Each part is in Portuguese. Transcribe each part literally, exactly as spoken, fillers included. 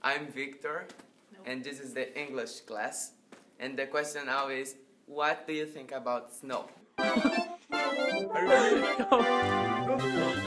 I'm Victor, nope. And this is the English class. And the question now is, what do you think about snow? I really don't know.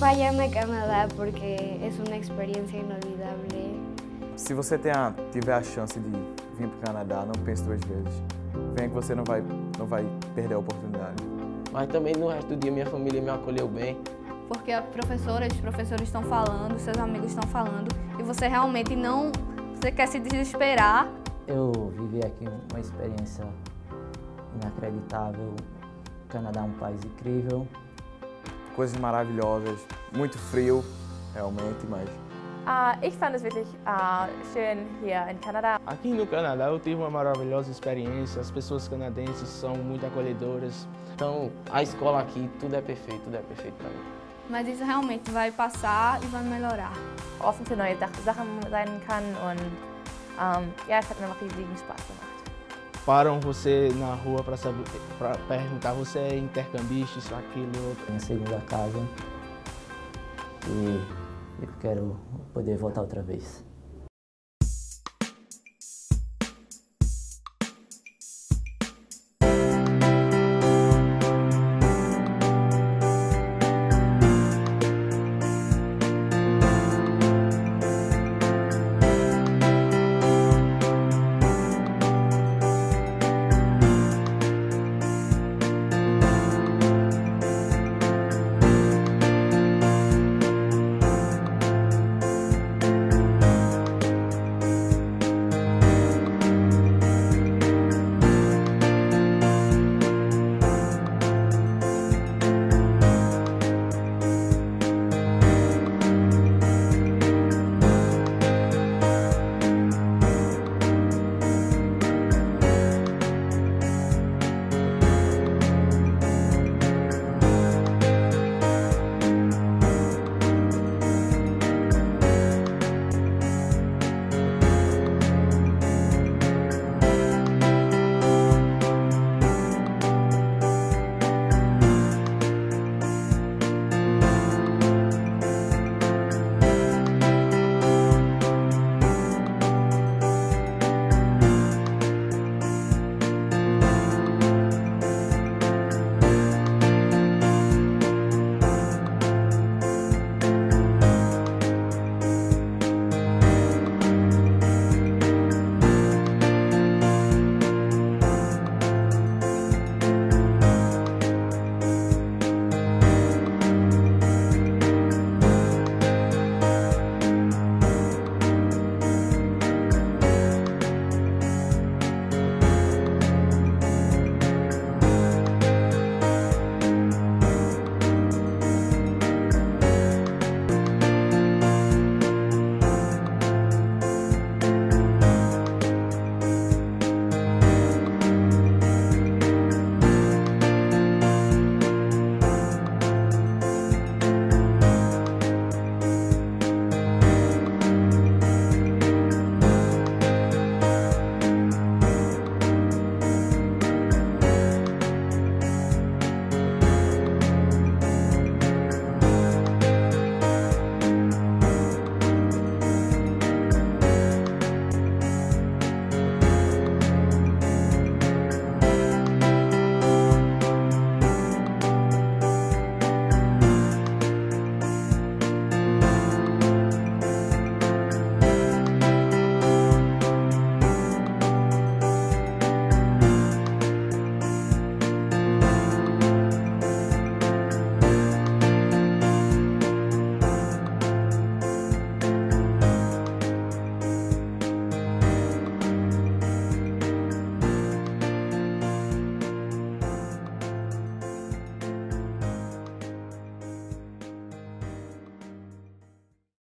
Vaya, me Canadá, porque é uma experiência inolvidável. Se você tem a, tiver a chance de vir para o Canadá, não pense duas vezes. Venha que você não vai, não vai perder a oportunidade. Mas também no resto do dia minha família me acolheu bem. Porque a professora, os professores estão falando, seus amigos estão falando, e você realmente não você quer se desesperar. Eu vivi aqui uma experiência inacreditável. O Canadá é um país incrível. Coisas maravilhosas, muito frio, realmente, mas... Uh, ich fand es wirklich uh, schön hier in Kanada. Aqui no Canadá eu tive uma maravilhosa experiência, as pessoas canadenses são muito acolhedoras. Então, a escola aqui, tudo é perfeito, tudo é perfeito para mim. Mas isso realmente vai passar e vai melhorar. Offen für neue Sachen sein kann und um, ja, es hat mir noch riesigen Spaß gemacht. Param você na rua para saber, para perguntar, você é intercambista, isso, aquilo, minha segunda casa. E Eu quero poder voltar outra vez.